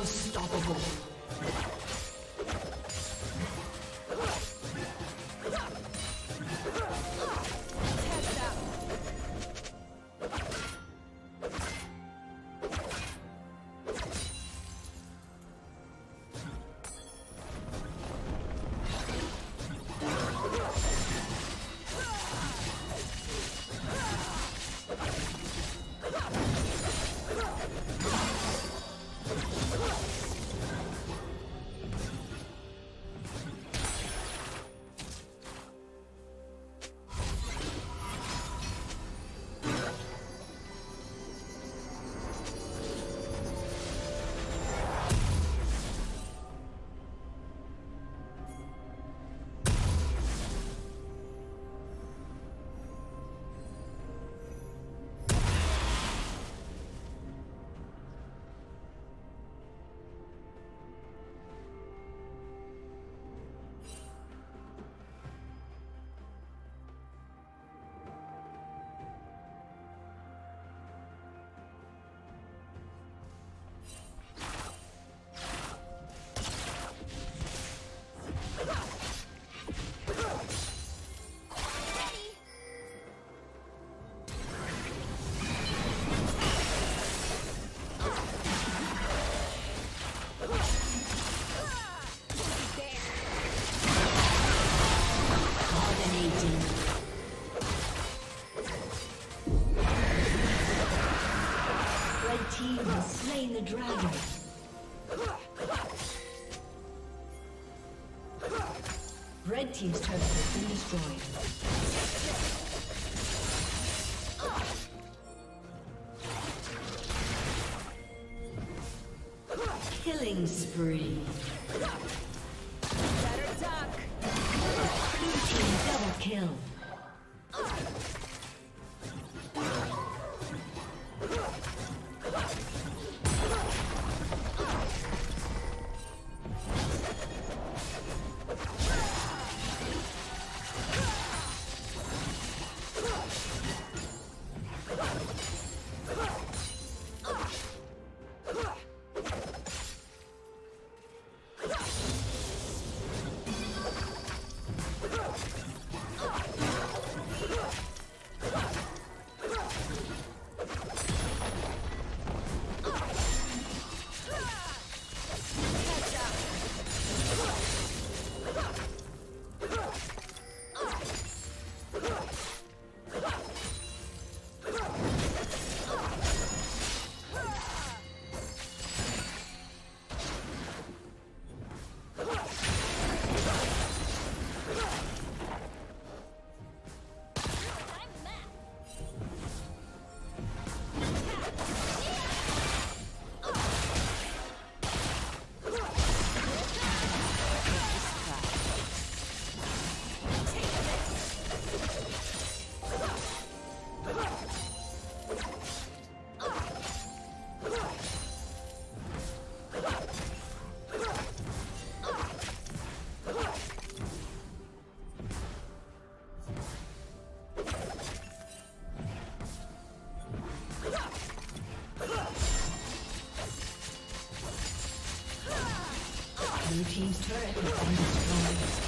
Unstoppable. The dragon. Red team's turret has been destroyed. Killing spree. Better duck. Blue team double kill. Blue team's turret has been destroyed.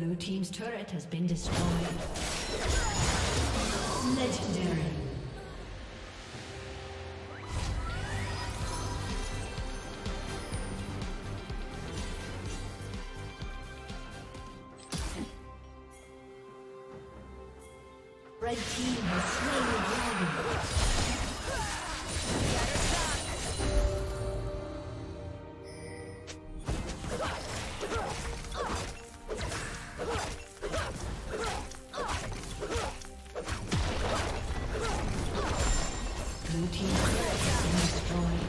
Blue team's turret has been destroyed. Legendary. Red team has slain the dragon. Blue team has been destroyed.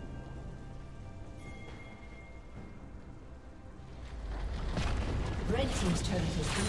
Team's turret has been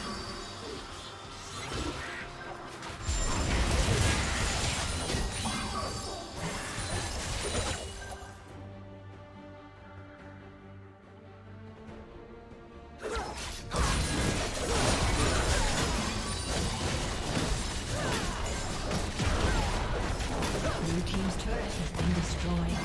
Blue team's turret has been destroyed.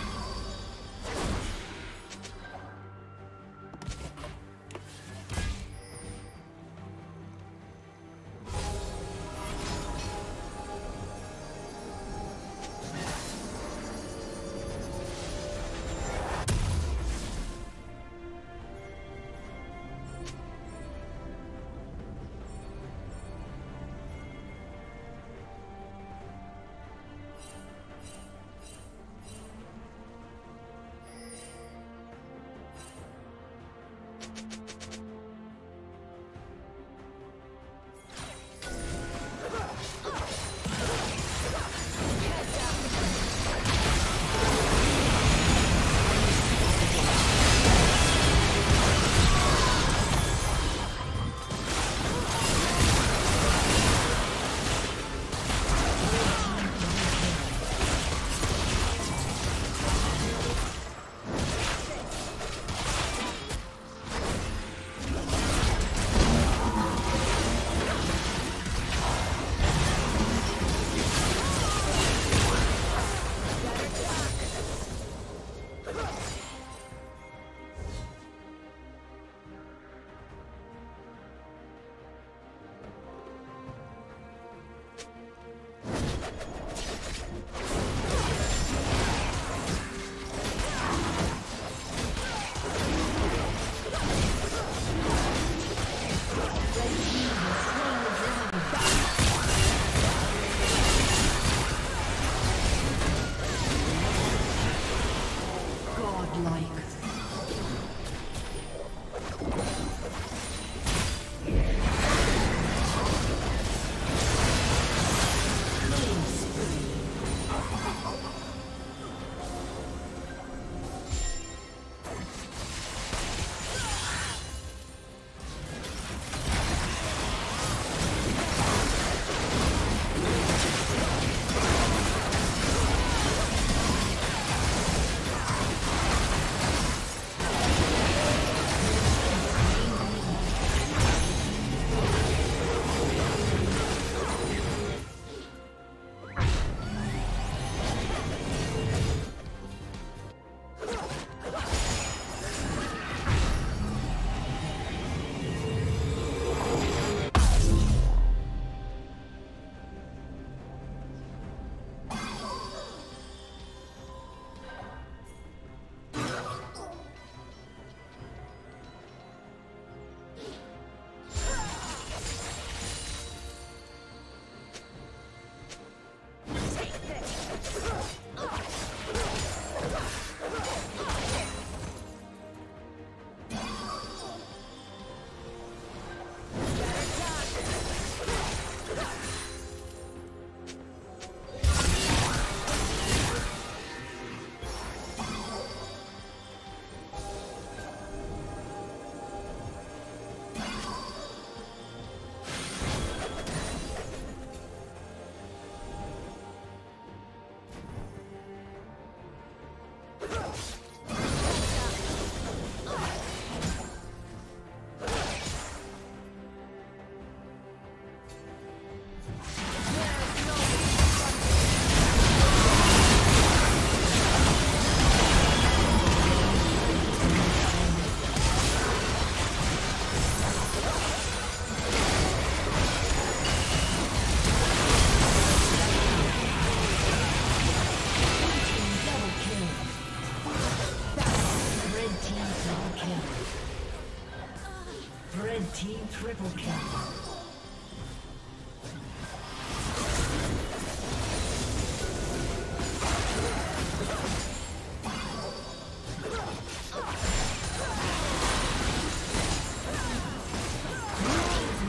Triple kill. Blue team's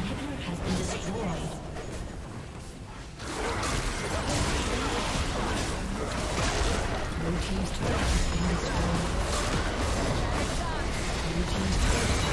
turret has been destroyed. Blue team's turret.